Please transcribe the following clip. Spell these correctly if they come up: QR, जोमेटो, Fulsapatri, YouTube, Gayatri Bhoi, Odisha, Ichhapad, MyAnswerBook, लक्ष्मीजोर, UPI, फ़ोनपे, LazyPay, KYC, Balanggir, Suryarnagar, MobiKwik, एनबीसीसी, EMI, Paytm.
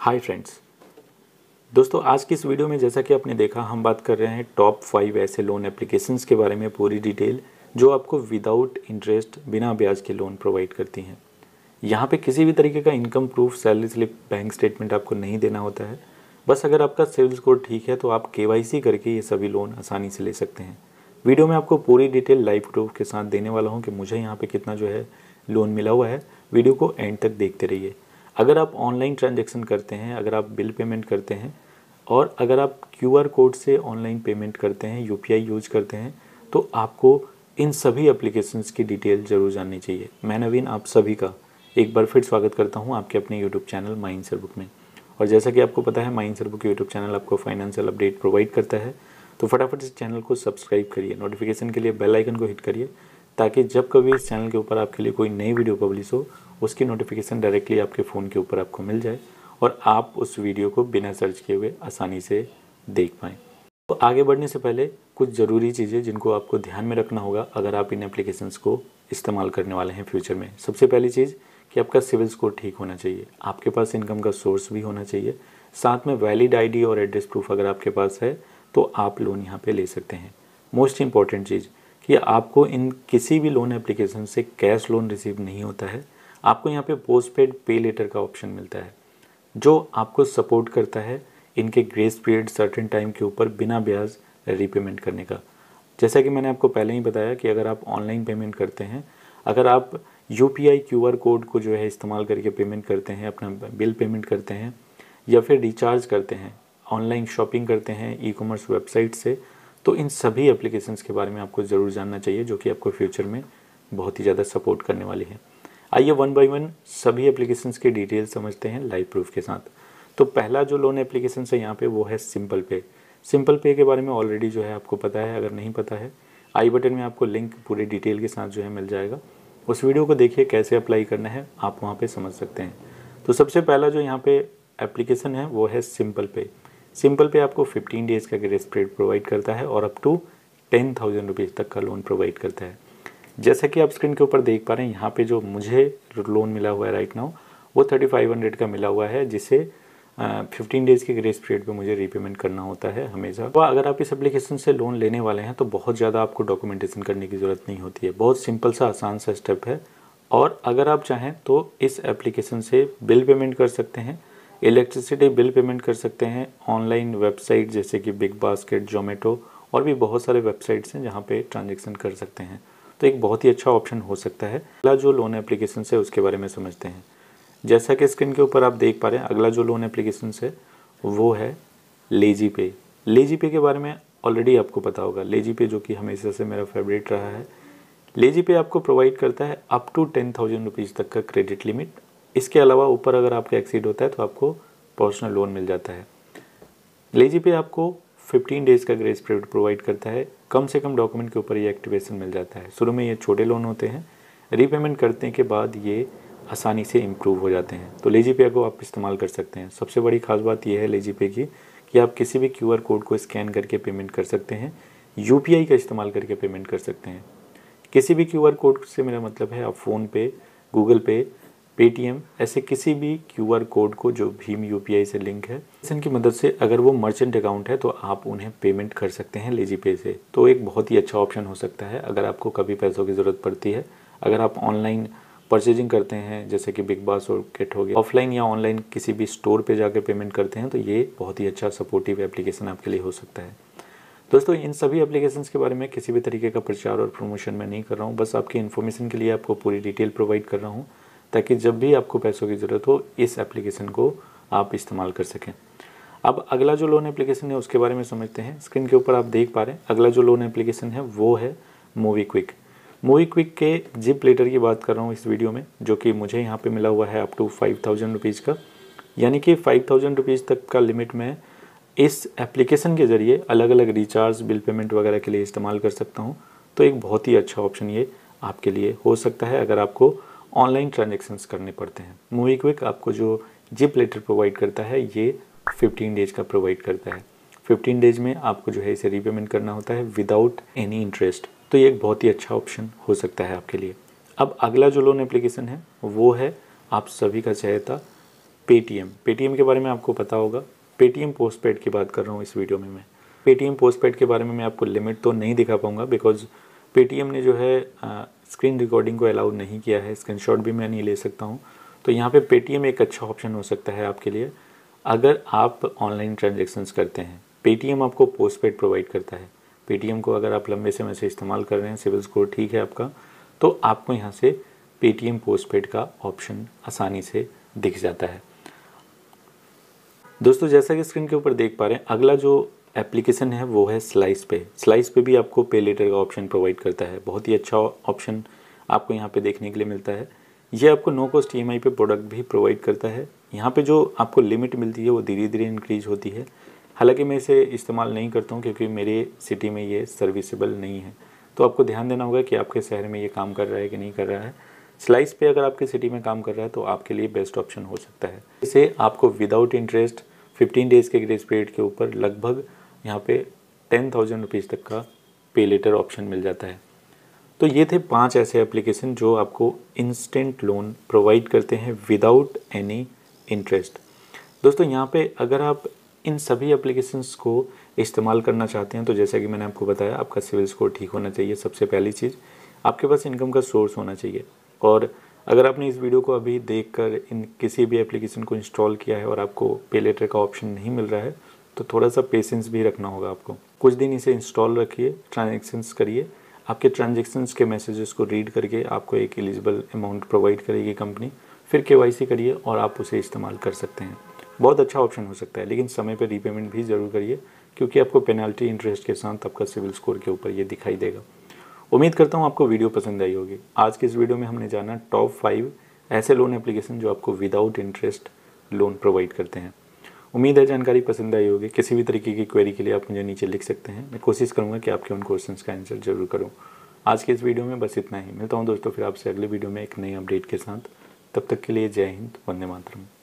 Hi friends, दोस्तों आज की इस वीडियो में जैसा कि आपने देखा हम बात कर रहे हैं टॉप 5 ऐसे लोन एप्लीकेशंस के बारे में पूरी डिटेल जो आपको विदाउट इंटरेस्ट बिना ब्याज के लोन प्रोवाइड करती हैं। यहाँ पे किसी भी तरीके का income proof, salary slip, bank statement आपको नहीं देना होता है। बस अगर आपका सिविल स्कोर ठीक है तो आप KYC करके ये सभी लोन आसानी से ले सकते हैं। वीडियो में आपको पूरी डिटेल लाइव प्रूफ के साथ देने वाला हूँ कि मुझे यहाँ पर कितना जो है लोन मिला हुआ है। वीडियो को एंड तक देखते रहिए। अगर आप ऑनलाइन ट्रांजैक्शन करते हैं, अगर आप बिल पेमेंट करते हैं और अगर आप QR कोड से ऑनलाइन पेमेंट करते हैं, UPI यूज करते हैं, तो आपको इन सभी एप्लीकेशंस की डिटेल ज़रूर जाननी चाहिए। मैं नवीन आप सभी का एक बार फिर स्वागत करता हूं आपके अपने YouTube चैनल माय आंसरबुक में। और जैसा कि आपको पता है माय आंसरबुक YouTube चैनल आपको फाइनेंशियल अपडेट प्रोवाइड करता है, तो फटाफट इस चैनल को सब्सक्राइब करिए। नोटिफिकेशन के लिए बेल आइकन को हिट करिए ताकि जब कभी इस चैनल के ऊपर आपके लिए कोई नई वीडियो पब्लिश हो उसकी नोटिफिकेशन डायरेक्टली आपके फ़ोन के ऊपर आपको मिल जाए और आप उस वीडियो को बिना सर्च किए हुए आसानी से देख पाएँ। तो आगे बढ़ने से पहले कुछ ज़रूरी चीज़ें जिनको आपको ध्यान में रखना होगा अगर आप इन एप्लीकेशंस को इस्तेमाल करने वाले हैं फ्यूचर में। सबसे पहली चीज़ कि आपका सिविल स्कोर ठीक होना चाहिए, आपके पास इनकम का सोर्स भी होना चाहिए, साथ में वैलिड ID और एड्रेस प्रूफ अगर आपके पास है तो आप लोन यहाँ पर ले सकते हैं। मोस्ट इंपॉर्टेंट चीज़ कि आपको इन किसी भी लोन एप्लीकेशन से कैश लोन रिसीव नहीं होता है। आपको यहाँ पे पोस्टपेड पे लेटर का ऑप्शन मिलता है जो आपको सपोर्ट करता है इनके ग्रेस पीरियड सर्टेन टाइम के ऊपर बिना ब्याज रीपेमेंट करने का। जैसा कि मैंने आपको पहले ही बताया कि अगर आप ऑनलाइन पेमेंट करते हैं, अगर आप UPI QR कोड को जो है इस्तेमाल करके पेमेंट करते हैं, अपना बिल पेमेंट करते हैं या फिर रिचार्ज करते हैं, ऑनलाइन शॉपिंग करते हैं e-कॉमर्स वेबसाइट से, तो इन सभी एप्लीकेशंस के बारे में आपको ज़रूर जानना चाहिए जो कि आपको फ्यूचर में बहुत ही ज़्यादा सपोर्ट करने वाली है। आइए 1 बाय 1 सभी एप्लीकेशंस के डिटेल समझते हैं लाइव प्रूफ के साथ। तो पहला जो लोन एप्लीकेशन है यहाँ पे वो है SimplePay। SimplePay के बारे में ऑलरेडी जो है आपको पता है, अगर नहीं पता है आई बटन में आपको लिंक पूरे डिटेल के साथ जो है मिल जाएगा, उस वीडियो को देखिए कैसे अप्लाई करना है आप वहाँ पर समझ सकते हैं। तो सबसे पहला जो यहाँ पर एप्लीकेशन है वो है SimplePay। SimplePay आपको 15 डेज़ का ग्रेस पीरियड प्रोवाइड करता है और अप टू 10,000 रुपीज़ तक का लोन प्रोवाइड करता है। जैसा कि आप स्क्रीन के ऊपर देख पा रहे हैं यहाँ पे जो मुझे लोन मिला हुआ है राइट नाउ वो 3,500 का मिला हुआ है, जिसे 15 डेज़ के ग्रेस पीरियड पे मुझे रीपेमेंट करना होता है हमेशा। तो अगर आप इस एप्लीकेशन से लोन लेने वाले हैं तो बहुत ज़्यादा आपको डॉक्यूमेंटेशन करने की ज़रूरत नहीं होती है, बहुत सिंपल सा आसान सा स्टेप है। और अगर आप चाहें तो इस एप्लीकेशन से बिल पेमेंट कर सकते हैं, इलेक्ट्रिसिटी बिल पेमेंट कर सकते हैं, ऑनलाइन वेबसाइट जैसे कि बिग बास्केट, जोमेटो और भी बहुत सारे वेबसाइट्स हैं जहाँ पर ट्रांजेक्शन कर सकते हैं। तो एक बहुत ही अच्छा ऑप्शन हो सकता है। अगला जो लोन एप्लीकेशन है उसके बारे में समझते हैं। जैसा कि स्क्रीन के ऊपर आप देख पा रहे हैं अगला जो लोन एप्लीकेशन है वो है LazyPay। LazyPay के बारे में ऑलरेडी आपको पता होगा, LazyPay जो कि हमेशा से मेरा फेवरेट रहा है। LazyPay आपको प्रोवाइड करता है अप टू 10,000 रुपीज़ तक का क्रेडिट लिमिट। इसके अलावा ऊपर अगर आपका एक्सीड होता है तो आपको पर्सनल लोन मिल जाता है। LazyPay आपको 15 डेज़ का ग्रेस पीरियड प्रोवाइड करता है, कम से कम डॉक्यूमेंट के ऊपर ये एक्टिवेशन मिल जाता है। शुरू में ये छोटे लोन होते हैं, रीपेमेंट करने के बाद ये आसानी से इम्प्रूव हो जाते हैं। तो LazyPay को आप इस्तेमाल कर सकते हैं। सबसे बड़ी खास बात यह है LazyPay की कि आप किसी भी QR कोड को स्कैन करके पेमेंट कर सकते हैं, UPI का इस्तेमाल करके पेमेंट कर सकते हैं। किसी भी QR कोड से मेरा मतलब है आप फ़ोनपे, गूगल पे, Paytm, ऐसे किसी भी QR कोड को जो भीम UPI से लिंक है इनकी मदद से अगर वो मर्चेंट अकाउंट है तो आप उन्हें पेमेंट कर सकते हैं LazyPay से। तो एक बहुत ही अच्छा ऑप्शन हो सकता है अगर आपको कभी पैसों की ज़रूरत पड़ती है, अगर आप ऑनलाइन परचेजिंग करते हैं जैसे कि बिग बास्केट हो गया, ऑफलाइन या ऑनलाइन किसी भी स्टोर पर जाकर पेमेंट करते हैं, तो ये बहुत ही अच्छा सपोर्टिव एप्लीकेशन आपके लिए हो सकता है। दोस्तों इन सभी एप्लीकेशंस के बारे में किसी भी तरीके का प्रचार और प्रमोशन मैं नहीं कर रहा हूँ, बस आपकी इन्फॉर्मेशन के लिए आपको पूरी डिटेल प्रोवाइड कर रहा हूँ ताकि जब भी आपको पैसों की ज़रूरत हो इस एप्लीकेशन को आप इस्तेमाल कर सकें। अब अगला जो लोन एप्लीकेशन है उसके बारे में समझते हैं। स्क्रीन के ऊपर आप देख पा रहे हैं अगला जो लोन एप्लीकेशन है वो है MobiKwik। MobiKwik के जिप लेटर की बात कर रहा हूँ इस वीडियो में, जो कि मुझे यहाँ पे मिला हुआ है अप टू 5,000 रुपीज़ का, यानी कि 5,000 रुपीज़ तक का लिमिट में इस एप्लीकेशन के ज़रिए अलग अलग रिचार्ज, बिल पेमेंट वगैरह के लिए इस्तेमाल कर सकता हूँ। तो एक बहुत ही अच्छा ऑप्शन ये आपके लिए हो सकता है अगर आपको ऑनलाइन ट्रांजेक्शन्स करने पड़ते हैं। MobiKwik आपको जो जिप लेटर प्रोवाइड करता है ये 15 डेज का प्रोवाइड करता है। 15 डेज में आपको जो है इसे रीपेमेंट करना होता है विदाउट एनी इंटरेस्ट, तो ये एक बहुत ही अच्छा ऑप्शन हो सकता है आपके लिए। अब अगला जो लोन एप्लीकेशन है वो है आप सभी का चाहता पेटीएम। पेटीएम के बारे में आपको पता होगा, पेटीएम पोस्टपेड की बात कर रहा हूँ इस वीडियो में मैं। पेटीएम पोस्टपेड के बारे में मैं आपको लिमिट तो नहीं दिखा पाऊँगा बिकॉज पेटीएम ने जो है स्क्रीन रिकॉर्डिंग को अलाउ नहीं किया है, स्क्रीनशॉट भी मैं नहीं ले सकता हूँ। तो यहाँ पे पेटीएम एक अच्छा ऑप्शन हो सकता है आपके लिए अगर आप ऑनलाइन ट्रांजेक्शन्स करते हैं। पेटीएम आपको पोस्टपेड प्रोवाइड करता है। पेटीएम को अगर आप लंबे समय से इस्तेमाल कर रहे हैं, सिविल स्कोर ठीक है आपका, तो आपको यहाँ से पेटीएम पोस्टपेड का ऑप्शन आसानी से दिख जाता है। दोस्तों जैसा कि स्क्रीन के ऊपर देख पा रहे हैं, अगला जो एप्लीकेशन है वो है SlicePay। SlicePay भी आपको पे लेटर का ऑप्शन प्रोवाइड करता है, बहुत ही अच्छा ऑप्शन आपको यहाँ पे देखने के लिए मिलता है। ये आपको नो कॉस्ट EMI पे प्रोडक्ट भी प्रोवाइड करता है। यहाँ पे जो आपको लिमिट मिलती है वो धीरे धीरे इंक्रीज होती है। हालांकि मैं इसे इस्तेमाल नहीं करता हूँ क्योंकि मेरे सिटी में ये सर्विसेबल नहीं है, तो आपको ध्यान देना होगा कि आपके शहर में ये काम कर रहा है कि नहीं कर रहा है। SlicePay अगर आपके सिटी में काम कर रहा है तो आपके लिए बेस्ट ऑप्शन हो सकता है। इसे आपको विदाउट इंटरेस्ट 15 डेज़ के ग्रेस पीरियड के ऊपर लगभग यहाँ पे 10,000 रुपीज़ तक का पे लेटर ऑप्शन मिल जाता है। तो ये थे 5 ऐसे एप्लीकेशन जो आपको इंस्टेंट लोन प्रोवाइड करते हैं विदाउट एनी इंटरेस्ट। दोस्तों यहाँ पे अगर आप इन सभी एप्लीकेशंस को इस्तेमाल करना चाहते हैं तो जैसा कि मैंने आपको बताया, आपका सिविल स्कोर ठीक होना चाहिए। सबसे पहली चीज़ आपके पास इनकम का सोर्स होना चाहिए। और अगर आपने इस वीडियो को अभी देखकर इन किसी भी एप्लीकेशन को इंस्टॉल किया है और आपको पे लेटर का ऑप्शन नहीं मिल रहा है तो थोड़ा सा पेशेंस भी रखना होगा आपको। कुछ दिन इसे इंस्टॉल रखिए, ट्रांजेक्शन्स करिए। आपके ट्रांजेक्शन्स के मैसेजेस को रीड करके आपको एक एलिजिबल अमाउंट प्रोवाइड करेगी कंपनी, फिर KYC करिए और आप उसे इस्तेमाल कर सकते हैं। बहुत अच्छा ऑप्शन हो सकता है, लेकिन समय पर रीपेमेंट भी ज़रूर करिए क्योंकि आपको पेनल्टी इंटरेस्ट के साथ आपका सिविल स्कोर के ऊपर ये दिखाई देगा। उम्मीद करता हूँ आपको वीडियो पसंद आई होगी। आज के इस वीडियो में हमने जाना टॉप 5 ऐसे लोन एप्लीकेशन जो आपको विदाउट इंटरेस्ट लोन प्रोवाइड करते हैं। उम्मीद है जानकारी पसंद आई होगी। किसी भी तरीके की क्वेरी के लिए आप मुझे नीचे लिख सकते हैं, मैं कोशिश करूँगा कि आपके उन क्वेश्चंस का आंसर जरूर करूँ। आज के इस वीडियो में बस इतना ही। मिलता हूँ दोस्तों फिर आपसे अगले वीडियो में एक नई अपडेट के साथ। तब तक के लिए जय हिंद, वंदे मातरम।